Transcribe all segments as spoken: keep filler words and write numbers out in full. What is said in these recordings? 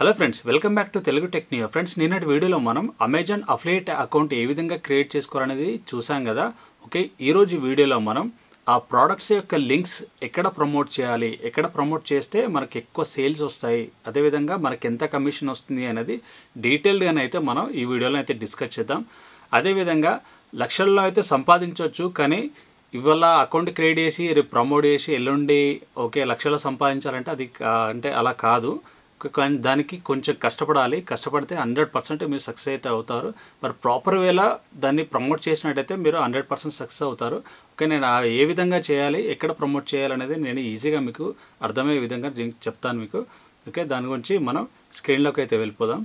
Hello friends welcome back to Telugu tech news friends निन्नటి video मन Amazon affiliate account ये विधంగా क्रिएट चेसुकोवालनेदी चूसां कदा ओके ई रोज़ु वीडियो मन आ प्रोडक्ट्स योक्क लिंक्स एक्कड प्रमोट चेयाली एक्कड प्रमोट चेस्ते मनकि एक्कुव सेल्स वस्तायि अदे विधంగా मनकि एंत कमीशन वस्तुंदी अनेदी डीटेल्ड गा अयिते मन ई वीडियोलो अयिते डिस्कस चेद्दाम। अदे विधంగా लक्षल्लो अयिते संपादिंचोच्चु कानी ఇవల్ల అకౌంట్ క్రియేట్ చేసి రేపు ప్రమోట్ చేసి ఎల్లుండి ఓకే లక్షల సంపాదించాలంటే అది అంటే అలా కాదు, దానికి కొంచెం కష్టపడాలి, కష్టపడితే హండ్రెడ్ పర్సెంట్ మీరు సక్సెస్ అయితే అవుతారు। మరి ప్రాపర్ వేలా దాన్ని ప్రమోట్ చేసినట్లయితే మీరు హండ్రెడ్ పర్సెంట్ సక్సెస్ అవుతారు। ఓకే నేను ఏ విధంగా చేయాలి ఎక్కడ ప్రమోట్ చేయాలి అనేది నేను ఈజీగా మీకు అర్థమయ్యే విధంగా చెప్తాను మీకు। ఓకే దాని గురించి మనం స్క్రీన్లోకి అయితే వెళ్ళిపోదాం।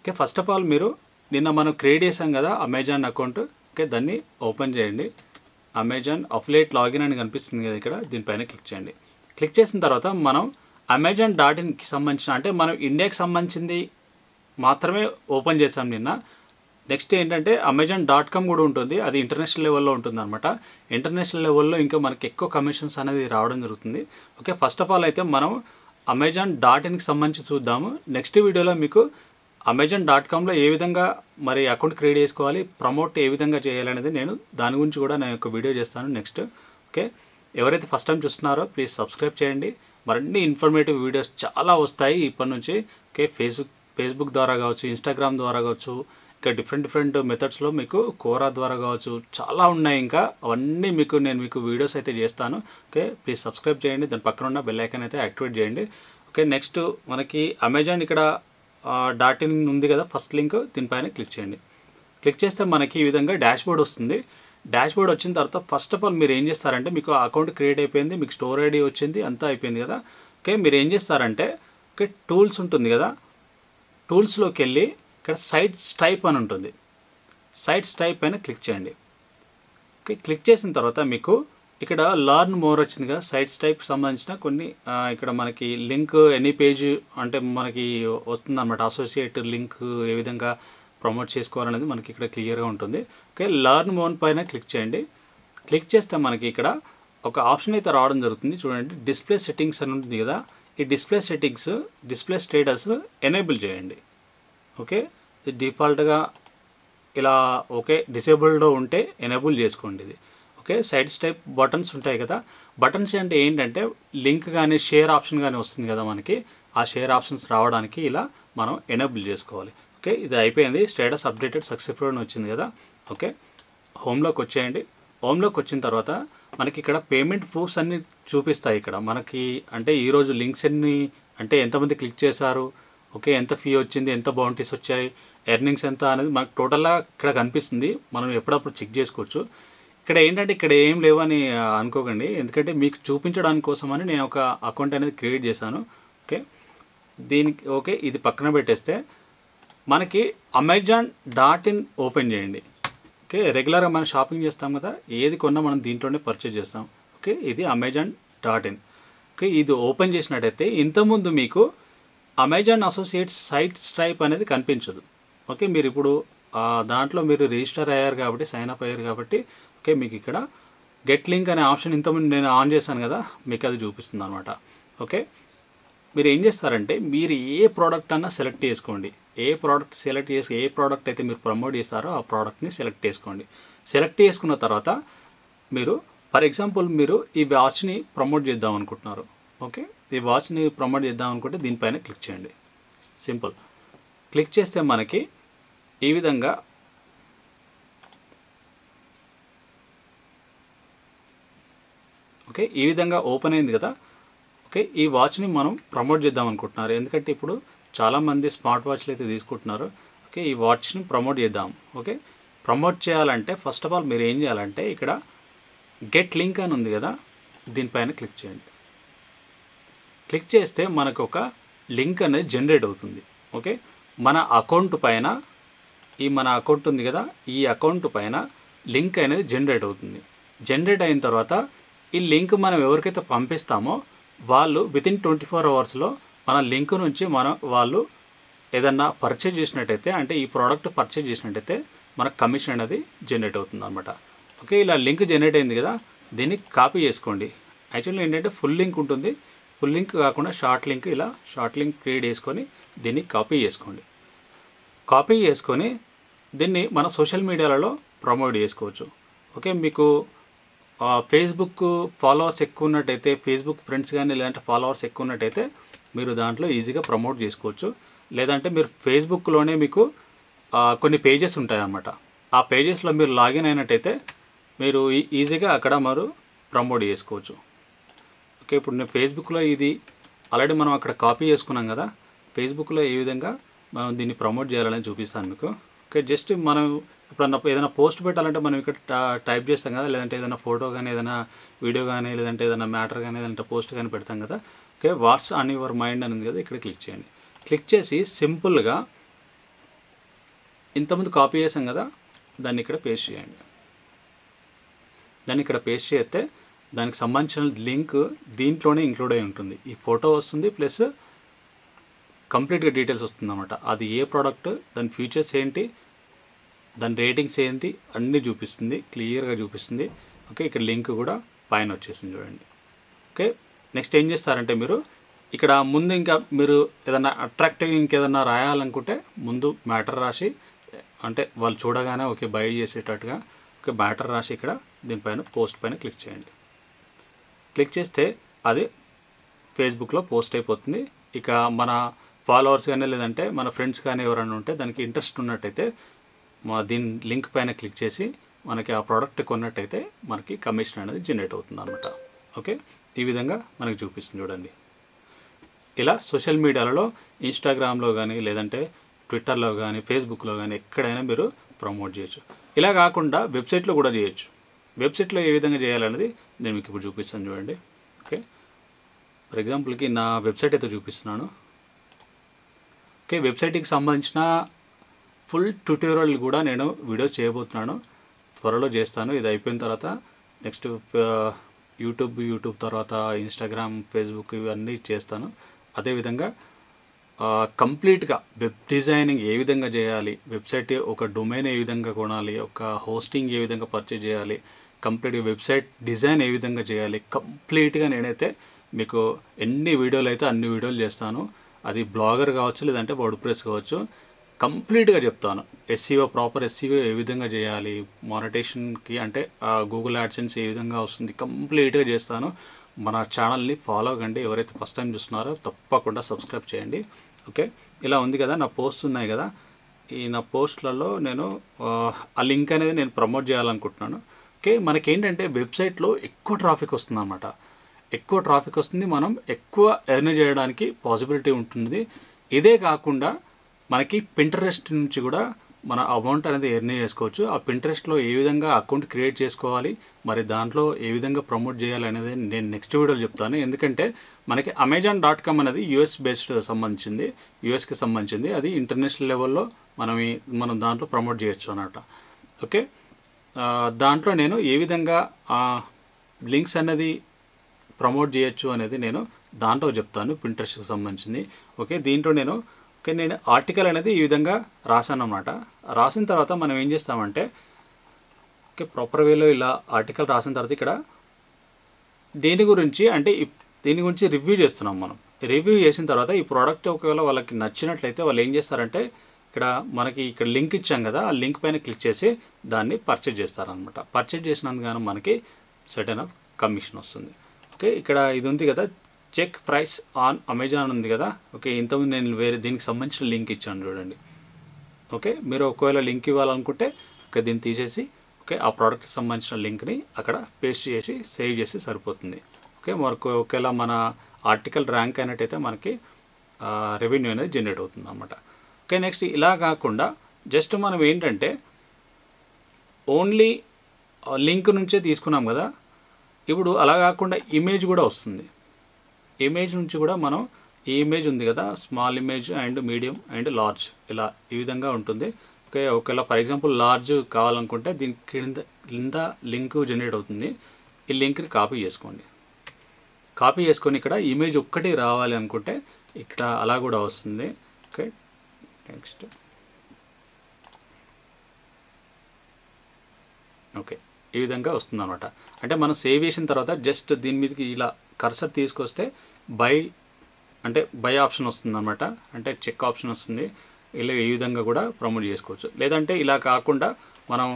ఓకే ఫస్ట్ ఆఫ్ ఆల్ మీరు నిన్న మనం క్రియేట్ చేసాం కదా అమెజాన్ అకౌంట్, దాన్ని ఓపెన్ చేయండి। అమెజాన్ అఫిలియేట్ లాగిన్ అని కనిపిస్తుంది కదా ఇక్కడ, దీనిపైన క్లిక్ చేయండి। క్లిక్ చేసిన తర్వాత మనం అమెజాన్ డాట్ ఇన్కి సంబంధించిన అంటే మనం ఇండియాకి సంబంధించింది మాత్రమే ఓపెన్ చేసాం నిన్న। నెక్స్ట్ ఏంటంటే అమెజాన్ డాట్ కామ్ కూడా ఉంటుంది, అది ఇంటర్నేషనల్ లెవెల్లో ఉంటుంది అనమాట। ఇంటర్నేషనల్ లెవెల్లో ఇంకా మనకి ఎక్కువ కమిషన్స్ అనేది రావడం జరుగుతుంది। ఓకే ఫస్ట్ ఆఫ్ ఆల్ అయితే మనం అమెజాన్ డాట్ ఇన్కి సంబంధించి చూద్దాము। నెక్స్ట్ వీడియోలో మీకు అమెజాన్ డాట్ కామ్లో ఏ విధంగా మరి అకౌంట్ క్రియేట్ చేసుకోవాలి ప్రమోట్ ఏ విధంగా చేయాలనేది నేను దాని గురించి కూడా నేను ఒక వీడియో చేస్తాను నెక్స్ట్। ఓకే ఎవరైతే ఫస్ట్ టైం చూస్తున్నారో ప్లీజ్ సబ్స్క్రైబ్ చేయండి, మరిన్ని ఇన్ఫర్మేటివ్ వీడియోస్ చాలా వస్తాయి ఇప్పటి నుంచి। ఓకే ఫేస్బుక్ ఫేస్బుక్ ద్వారా కావచ్చు, ఇన్స్టాగ్రామ్ ద్వారా కావచ్చు, ఇంకా డిఫరెంట్ డిఫరెంట్ మెథడ్స్లో మీకు కోరా ద్వారా కావచ్చు, చాలా ఉన్నాయి ఇంకా అవన్నీ మీకు నేను మీకు వీడియోస్ అయితే చేస్తాను। ఓకే ప్లీజ్ సబ్స్క్రైబ్ చేయండి, దాని పక్కన ఉన్న బెల్ ఐకాన్ అయితే యాక్టివేట్ చేయండి। ఓకే నెక్స్ట్ మనకి అమెజాన్ ఇక్కడ డాట్ ఇన్ ఉంది కదా ఫస్ట్ లింక్, దీనిపైన క్లిక్ చేయండి। క్లిక్ చేస్తే మనకి ఈ విధంగా డాష్బోర్డ్ వస్తుంది। డాష్బోర్డ్ వచ్చిన తర్వాత ఫస్ట్ ఆఫ్ ఆల్ మీరు ఏం చేస్తారంటే మీకు అకౌంట్ క్రియేట్ అయిపోయింది, మీకు స్టోర్ ఐడి వచ్చింది, అంతా అయిపోయింది కదా। ఓకే మీరు ఏం చేస్తారంటే ఓకే టూల్స్ ఉంటుంది కదా, టూల్స్లోకి వెళ్ళి ఇక్కడ సైట్స్ టైప్ అని ఉంటుంది, సైట్స్ టైప్ పైన క్లిక్ చేయండి। ఓకే క్లిక్ చేసిన తర్వాత మీకు ఇక్కడ లర్న్ మోర్ వచ్చింది కదా, సైట్స్ టైప్కి సంబంధించిన కొన్ని ఇక్కడ మనకి లింక్ ఎనీ పేజ్ అంటే మనకి వస్తుందన్నమాట, అసోసియేట్ లింక్ ఏ విధంగా ప్రమోట్ చేసుకోవాలనేది మనకి ఇక్కడ క్లియర్గా ఉంటుంది। ఓకే లర్న్ మోర్ పైన క్లిక్ చేయండి। క్లిక్ చేస్తే మనకి ఇక్కడ ఒక ఆప్షన్ అయితే రావడం జరుగుతుంది చూడండి, డిస్ప్లే సెట్టింగ్స్ అని ఉంటుంది కదా, ఈ display settings display status enable చేయండి। ఓకే ఇది డిఫాల్ట్గా ఇలా ఓకే డిసేబుల్డ్లో ఉంటే ఎనేబుల్ చేసుకోండి ఇది। ఓకే సైడ్ స్టెప్ బటన్స్ ఉంటాయి కదా, బటన్స్ అంటే ఏంటంటే లింక్ కానీ షేర్ ఆప్షన్ కానీ వస్తుంది కదా మనకి, ఆ షేర్ ఆప్షన్స్ రావడానికి ఇలా మనం ఎనేబుల్ చేసుకోవాలి। ఓకే ఇది అయిపోయింది, స్టేటస్ అప్డేటెడ్ సక్సెస్ఫుల్ అని వచ్చింది కదా। ఓకే హోమ్లోకి వచ్చేయండి। హోమ్లోకి వచ్చిన తర్వాత మనకి ఇక్కడ పేమెంట్ ప్రూఫ్స్ అన్నీ చూపిస్తాయి ఇక్కడ మనకి, అంటే ఈరోజు లింక్స్ అన్నీ అంటే ఎంతమంది క్లిక్ చేశారు, ఓకే ఎంత ఫీ వచ్చింది, ఎంత బౌంటీస్ వచ్చాయి, ఎర్నింగ్స్ ఎంత అనేది మనకు టోటల్గా ఇక్కడ కనిపిస్తుంది, మనం ఎప్పుడప్పుడు చెక్ చేసుకోవచ్చు। ఇక్కడ ఏంటంటే ఇక్కడ ఏం లేవని అనుకోకండి, ఎందుకంటే మీకు చూపించడానికి కోసమని నేను ఒక అకౌంట్ అనేది క్రియేట్ చేశాను। ఓకే దీనికి ఓకే ఇది పక్కన పెట్టేస్తే మనకి అమెజాన్ డాట్ ఇన్ ఓపెన్ చేయండి। ఓకే రెగ్యులర్గా మనం షాపింగ్ చేస్తాం కదా, ఏది కొన్నా మనం దీంట్లోనే పర్చేజ్ చేస్తాం। ఓకే ఇది అమెజాన్ డాట్ ఇన్ ఓకే ఇది ఓపెన్ చేసినట్టయితే ఇంతకుముందు మీకు అమెజాన్ అసోసియేట్స్ సైట్స్ టైప్ అనేది కనిపించదు। ఓకే మీరు ఇప్పుడు దాంట్లో మీరు రిజిస్టర్ అయ్యారు కాబట్టి, సైన్ అప్ అయ్యారు కాబట్టి ఓకే మీకు ఇక్కడ గెట్ లింక్ అనే ఆప్షన్ ఇంతకుముందు నేను ఆన్ చేశాను కదా, మీకు అది చూపిస్తుంది అనమాట। ఓకే మీరు ఏం చేస్తారంటే మీరు ఏ ప్రోడక్ట్ అన్నా సెలెక్ట్ చేసుకోండి, ఏ ప్రోడక్ట్ సెలెక్ట్ చేసి ఏ ప్రోడక్ట్ అయితే మీరు ప్రమోట్ చేస్తారో ఆ ప్రోడక్ట్ని సెలెక్ట్ చేసుకోండి। సెలెక్ట్ చేసుకున్న తర్వాత మీరు ఫర్ ఎగ్జాంపుల్ మీరు ఈ వాచ్ని ప్రమోట్ చేద్దాం అనుకుంటున్నారు, ఓకే ఈ వాచ్ని ప్రమోట్ చేద్దాం అనుకుంటే దీనిపైన క్లిక్ చేయండి సింపుల్। క్లిక్ చేస్తే మనకి ఈ విధంగా ఓకే ఈ విధంగా ఓపెన్ అయింది కదా। ఓకే ఈ వాచ్ని మనం ప్రమోట్ చేద్దాం అనుకుంటున్నారు, ఎందుకంటే ఇప్పుడు చాలామంది స్మార్ట్ వాచ్లు అయితే తీసుకుంటున్నారు। ఓకే ఈ వాచ్ని ప్రమోట్ చేద్దాం। ఓకే ప్రమోట్ చేయాలంటే ఫస్ట్ ఆఫ్ ఆల్ మీరు ఏం చేయాలంటే ఇక్కడ గెట్ లింక్ అని ఉంది కదా, దీనిపైన క్లిక్ చేయండి। క్లిక్ చేస్తే మనకు ఒక లింక్ అనేది జనరేట్ అవుతుంది। ఓకే మన అకౌంట్ పైన ఈ మన అకౌంట్ ఉంది కదా, ఈ అకౌంట్ పైన లింక్ అనేది జనరేట్ అవుతుంది। జనరేట్ అయిన తర్వాత ఈ లింక్ మనం ఎవరికైతే పంపిస్తామో వాళ్ళు వితిన్ ట్వంటీ ఫోర్ అవర్స్లో మన లింక్ నుంచి మనం వాళ్ళు ఏదన్నా పర్చేజ్ చేసినట్టయితే అంటే ఈ ప్రోడక్ట్ పర్చేజ్ చేసినట్టయితే మనకు కమిషన్ అనేది జనరేట్ అవుతుంది అనమాట। ఓకే ఇలా లింక్ జనరేట్ అయింది కదా, దీన్ని కాపీ చేసుకోండి, యాక్చువల్లీ ఏంటంటే ఫుల్ లింక్ ఉంటుంది, ఫుల్ లింక్ కాకుండా షార్ట్ లింక్ ఇలా షార్ట్ లింక్ క్రియేట్ చేసుకొని దీన్ని కాపీ చేసుకోండి. కాపీ చేసుకొని దీన్ని మన సోషల్ మీడియాలలో ప్రమోట్ చేసుకోవచ్చు. ఓకే, మీకు ఫేస్బుక్ ఫాలోవర్స్ ఎక్కువ ఉన్నట్టయితే, ఫేస్బుక్ ఫ్రెండ్స్ కానీ లేదంటే ఫాలోవర్స్ ఎక్కువ ఉన్నట్టయితే మీరు దాంట్లో ఈజీగా ప్రమోట్ చేసుకోవచ్చు. లేదంటే మీరు ఫేస్బుక్లోనే మీకు కొన్ని పేజెస్ ఉంటాయన్నమాట. ఆ పేజెస్లో మీరు లాగిన్ అయినట్టయితే మీరు ఈజీగా అక్కడ మీరు ప్రమోట్ చేసుకోవచ్చు. ఓకే, ఇప్పుడు నేను ఫేస్బుక్లో ఇది ఆల్రెడీ మనం అక్కడ కాపీ చేసుకున్నాం కదా, ఫేస్బుక్లో ఏ విధంగా మనం దీన్ని ప్రమోట్ చేయాలని చూపిస్తాను మీకు. ఓకే, జస్ట్ మనం ఇప్పుడన్నా ఏదైనా పోస్ట్ పెట్టాలంటే మనం ఇక్కడ టైప్ చేస్తాం కదా, లేదంటే ఏదైనా ఫోటో కానీ ఏదైనా వీడియో కానీ లేదంటే ఏదైనా మ్యాటర్ కానీ లేదంటే పోస్ట్ కానీ పెడతాం కదా. Okay, what's on your mind అనేది కదా, ఇక్కడ క్లిక్ చేయండి. క్లిక్ చేసి సింపుల్గా ఇంతకుముందు కాపీ చేసాం కదా, దాన్ని ఇక్కడ పేస్ట్ చేయండి. దాన్ని ఇక్కడ పేస్ట్ చేస్తే దానికి సంబంధించిన లింక్ దీంట్లోనే ఇంక్లూడ్ అయి ఉంటుంది. ఈ ఫోటో వస్తుంది ప్లస్ కంప్లీట్గా డీటెయిల్స్ వస్తుందన్నమాట. అది ఏ ప్రోడక్ట్, దాని ఫీచర్స్ ఏంటి, దాని రేటింగ్స్ ఏంటి అన్నీ చూపిస్తుంది, క్లియర్గా చూపిస్తుంది. ఓకే, ఇక్కడ లింక్ కూడా పైన వచ్చేసింది చూడండి. ఓకే, నెక్స్ట్ ఏం చేస్తారంటే మీరు ఇక్కడ ముందు ఇంకా మీరు ఏదైనా అట్రాక్టివ్ ఇంకేదన్నా రాయాలనుకుంటే ముందు మ్యాటర్ రాసి, అంటే వాళ్ళు చూడగానే ఓకే బై చేసేటట్టుగా ఓకే మ్యాటర్ రాసి ఇక్కడ దీనిపైన పోస్ట్ పైన క్లిక్ చేయండి. క్లిక్ చేస్తే అది ఫేస్బుక్లో పోస్ట్ అయిపోతుంది. ఇక మన ఫాలోవర్స్ కానీ లేదంటే మన ఫ్రెండ్స్ కానీ ఎవరైనా ఉంటే దానికి ఇంట్రెస్ట్ ఉన్నట్టయితే మా దీని లింక్ పైన క్లిక్ చేసి మనకి ఆ ప్రోడక్ట్ కొన్నట్టయితే మనకి కమిషన్ అనేది జనరేట్ అవుతుంది అన్నమాట. ఓకే, ఈ విధంగా మనకి చూపిస్తుంది చూడండి. ఇలా సోషల్ మీడియాలలో ఇన్స్టాగ్రామ్లో కానీ లేదంటే ట్విట్టర్లో కానీ ఫేస్బుక్లో కానీ ఎక్కడైనా మీరు ప్రమోట్ చేయొచ్చు. ఇలా కాకుండా వెబ్సైట్లో కూడా చేయొచ్చు. వెబ్సైట్లో ఏ విధంగా చేయాలనేది నేను మీకు ఇప్పుడు చూపిస్తాను చూడండి. ఓకే, ఫర్ ఎగ్జాంపుల్కి నా వెబ్సైట్ అయితే చూపిస్తున్నాను. ఓకే, వెబ్సైట్కి సంబంధించిన ఫుల్ ట్యూటోరియల్ కూడా నేను వీడియోస్ చేయబోతున్నాను, త్వరలో చేస్తాను. ఇది అయిపోయిన తర్వాత నెక్స్ట్ యూట్యూబ్ యూట్యూబ్ తర్వాత ఇన్స్టాగ్రామ్ ఫేస్బుక్ ఇవన్నీ చేస్తాను. అదేవిధంగా కంప్లీట్గా వెబ్ డిజైనింగ్ ఏ విధంగా చేయాలి, వెబ్సైట్ ఒక డొమైన్ ఏ విధంగా కొనాలి, ఒక హోస్టింగ్ ఏ విధంగా పర్చేజ్ చేయాలి, కంప్లీట్గా వెబ్సైట్ డిజైన్ ఏ విధంగా చేయాలి, కంప్లీట్గా నేనైతే మీకు ఎన్ని వీడియోలు అయితే అన్ని వీడియోలు చేస్తాను. అది బ్లాగర్ కావచ్చు లేదంటే వర్డ్ ప్రెస్ కావచ్చు, కంప్లీట్గా చెప్తాను. ఎస్సీఓ ప్రాపర్ ఎస్సీఓ ఏ విధంగా చేయాలి, మానిటేషన్కి అంటే గూగుల్ యాడ్సెన్స్ ఏ విధంగా వస్తుంది కంప్లీట్గా చేస్తాను. మన ఛానల్ని ఫాలో కండి, ఎవరైతే ఫస్ట్ టైం చూస్తున్నారో తప్పకుండా సబ్స్క్రైబ్ చేయండి. ఓకే, ఇలా ఉంది కదా నా పోస్ట్ ఉన్నాయి కదా, ఈ నా పోస్ట్లలో నేను ఆ లింక్ అనేది నేను ప్రమోట్ చేయాలనుకుంటున్నాను. ఓకే, మనకేంటంటే వెబ్సైట్లో ఎక్కువ ట్రాఫిక్ వస్తుంది అన్నమాట. ఎక్కువ ట్రాఫిక్ వస్తుంది, మనం ఎక్కువ ఎర్న్ చేయడానికి పాసిబిలిటీ ఉంటుంది. ఇదే కాకుండా మనకి పింటరెస్ట్ నుంచి కూడా మన అమౌంట్ అనేది ఎర్న్ చేసుకోవచ్చు. ఆ పింటరెస్ట్లో ఏ విధంగా అకౌంట్ క్రియేట్ చేసుకోవాలి, మరి దాంట్లో ఏ విధంగా ప్రమోట్ చేయాలి అనేది నేను నెక్స్ట్ వీడియోలో చెప్తాను. ఎందుకంటే మనకి అమెజాన్ డాట్ కామ్ అనేది యూఎస్ బేస్డ్ సంబంధించింది, యూఎస్కి సంబంధించింది. అది ఇంటర్నేషనల్ లెవెల్లో మనం మనం దాంట్లో ప్రమోట్ చేయొచ్చు అన్నమాట. ఓకే, దాంట్లో నేను ఏ విధంగా లింక్స్ అనేది ప్రమోట్ చేయొచ్చు అనేది నేను దాంట్లో చెప్తాను, పింటరెస్ట్కి సంబంధించింది. ఓకే, దీంట్లో నేను ఓకే నేను ఆర్టికల్ అనేది ఈ విధంగా రాశాను అన్నమాట. రాసిన తర్వాత మనం ఏం చేస్తామంటే ఓకే ప్రాపర్ వేలో ఇలా ఆర్టికల్ రాసిన తర్వాత ఇక్కడ దేని గురించి అంటే దీని గురించి రివ్యూ చేస్తున్నాం మనం. రివ్యూ చేసిన తర్వాత ఈ ప్రోడక్ట్ ఒకవేళ వాళ్ళకి నచ్చినట్లయితే వాళ్ళు ఏం చేస్తారంటే ఇక్కడ మనకి ఇక్కడ లింక్ ఇచ్చాం కదా, ఆ లింక్ పైన క్లిక్ చేసి దాన్ని పర్చేజ్ చేస్తారనమాట. పర్చేజ్ చేసినందుకు మనకి సర్టెన్ ఆఫ్ కమిషన్ వస్తుంది. ఓకే, ఇక్కడ ఇది ఉంది కదా చెక్ ప్రైస్ ఆన్ అమెజాన్ ఉంది కదా. ఓకే, ఇంతకుముందు నేను వేరే దీనికి సంబంధించిన లింక్ ఇచ్చాను చూడండి. ఓకే, మీరు ఒకవేళ లింక్ ఇవ్వాలనుకుంటే ఓకే దీన్ని తీసేసి ఓకే ఆ ప్రోడక్ట్కి సంబంధించిన లింక్ని అక్కడ పేస్ట్ చేసి సేవ్ చేసి సరిపోతుంది. ఓకే, మనకు ఒకవేళ మన ఆర్టికల్ ర్యాంక్ అయినట్టయితే మనకి రెవెన్యూ అనేది జనరేట్ అవుతుంది అన్నమాట. ఓకే, నెక్స్ట్ ఇలా కాకుండా జస్ట్ మనం ఏంటంటే ఓన్లీ లింక్ నుంచే తీసుకున్నాం కదా, ఇప్పుడు అలా కాకుండా ఇమేజ్ కూడా వస్తుంది. ఇమేజ్ నుంచి కూడా మనం ఈ ఇమేజ్ ఉంది కదా, small image and medium and large ఇలా ఈ విధంగా ఉంటుంది. ఓకే, ఒకవేళ ఫర్ ఎగ్జాంపుల్ లార్జ్ కావాలనుకుంటే దీని కింద కింద లింక్ జనరేట్ అవుతుంది. ఈ లింక్ని కాపీ చేసుకోండి. కాపీ చేసుకొని ఇక్కడ ఇమేజ్ ఒక్కటి రావాలి అనుకుంటే ఇక్కడ అలా కూడా వస్తుంది. ఓకే, నెక్స్ట్ ఓకే ఈ విధంగా వస్తుంది అన్నమాట. అంటే మనం సేవ్ చేసిన తర్వాత జస్ట్ దీని మీదకి ఇలా కర్సర్ తీసుకొస్తే बै అంటే బై ఆప్షన్ వస్తుందన్నమాట. అంటే చెక్ ఆప్షన్ వస్తుంది. ఇలా ఈ విధంగా కూడా ప్రమోట్ చేసుకోవచ్చు. లేదంటే ఇలా కాకుండా మనం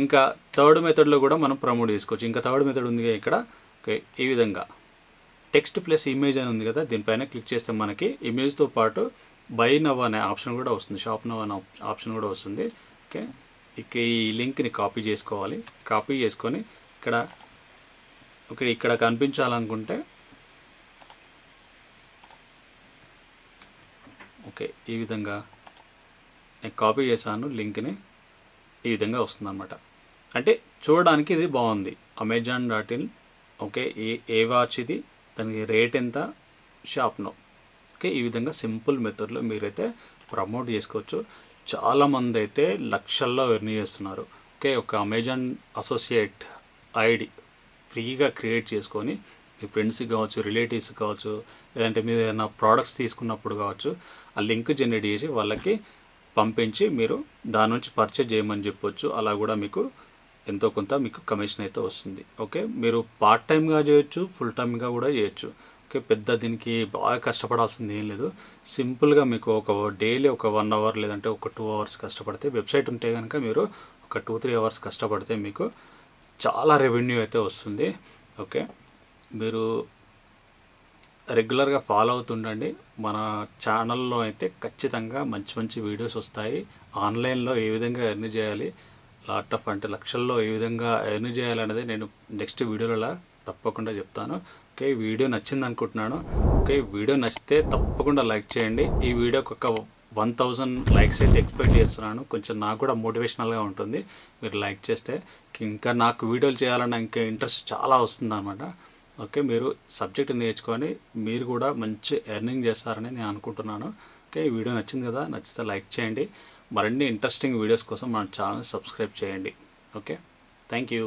ఇంకా థర్డ్ మెథడ్లో కూడా మనం ప్రమోట్ చేసుకోవచ్చు. ఇంకా థర్డ్ మెథడ్ ఉంది ఇక్కడ. ఓకే, ఈ విధంగా టెక్స్ట్ ప్లస్ ఇమేజ్ అని ఉంది కదా, దీనిపైన క్లిక్ చేస్తే మనకి ఇమేజ్తో పాటు బై నవ్ అనే ఆప్షన్ కూడా వస్తుంది, షాప్ నవ్ అనే ఆప్షన్ కూడా వస్తుంది. ఓకే, ఇక ఈ లింక్ని కాపీ చేసుకోవాలి. కాపీ చేసుకొని ఇక్కడ ఓకే ఇక్కడ కనిపించాలనుకుంటే ఓకే ఈ విధంగా నేను కాపీ చేశాను లింక్ని, ఈ విధంగా వస్తుంది అనమాట. అంటే చూడడానికి ఇది బాగుంది. అమెజాన్ డాట్ ఇన్ ఓకే ఏ ఏ వాచ్ ఇది, దానికి రేట్ ఎంత, షాప్ నో. ఓకే, ఈ విధంగా సింపుల్ మెథడ్లో మీరైతే ప్రమోట్ చేసుకోవచ్చు. చాలామంది అయితే లక్షల్లో ఎర్న్ చేస్తున్నారు. ఓకే, ఒక అమెజాన్ అసోసియేట్ ఐడి ఫ్రీగా క్రియేట్ చేసుకొని మీ ఫ్రెండ్స్కి కావచ్చు, రిలేటివ్స్ కావచ్చు, లేదంటే మీరు ఏదైనా ప్రోడక్ట్స్ తీసుకున్నప్పుడు కావచ్చు, ఆ లింక్ జనరేట్ చేసి వాళ్ళకి పంపించి మీరు దాని నుంచి పర్చేజ్ చేయమని చెప్పొచ్చు. అలా కూడా మీకు ఎంతో కొంత మీకు కమిషన్ అయితే వస్తుంది. ఓకే, మీరు పార్ట్ టైమ్గా చేయొచ్చు, ఫుల్ టైమ్గా కూడా చేయొచ్చు. ఓకే, పెద్ద దీనికి బాగా కష్టపడాల్సింది ఏం లేదు. సింపుల్గా మీకు ఒక డైలీ ఒక వన్ అవర్ లేదంటే ఒక టూ అవర్స్ కష్టపడితే, వెబ్సైట్ ఉంటే కనుక మీరు ఒక టూ త్రీ అవర్స్ కష్టపడితే మీకు చాలా రెవెన్యూ అయితే వస్తుంది. ఓకే, మీరు రెగ్యులర్గా ఫాలో అవుతుండండి. మన ఛానల్లో అయితే ఖచ్చితంగా మంచి మంచి వీడియోస్ వస్తాయి. ఆన్లైన్లో ఏ విధంగా ఎర్న్ చేయాలి, లాట్ ఆఫ్ అంటే లక్షల్లో ఏ విధంగా ఎర్న్ చేయాలనేది నేను నెక్స్ట్ వీడియోలలో తప్పకుండా చెప్తాను. ఓకే, వీడియో నచ్చింది అనుకుంటున్నాను. ఓకే, వీడియో నచ్చితే తప్పకుండా లైక్ చేయండి. ఈ వీడియోకి ఒక వన్ థౌజండ్ లైక్స్ అయితే ఎక్స్పెక్ట్ చేస్తున్నాను. కొంచెం నాకు కూడా మోటివేషనల్గా ఉంటుంది మీరు లైక్ చేస్తే. ఇంకా నాకు వీడియోలు చేయాలన్న ఇంకా ఇంట్రెస్ట్ చాలా వస్తుంది అనమాట. ఓకే, మీరు సబ్జెక్ట్ నేర్చుకొని మీరు కూడా మంచి ఎర్నింగ్ చేస్తారని నేను అనుకుంటున్నాను. ఓకే, ఈ వీడియో నచ్చింది కదా, నచ్చితే లైక్ చేయండి. మరిన్ని ఇంట్రెస్టింగ్ వీడియోస్ కోసం మన ఛానల్ సబ్స్క్రైబ్ చేయండి. Okay, thank you.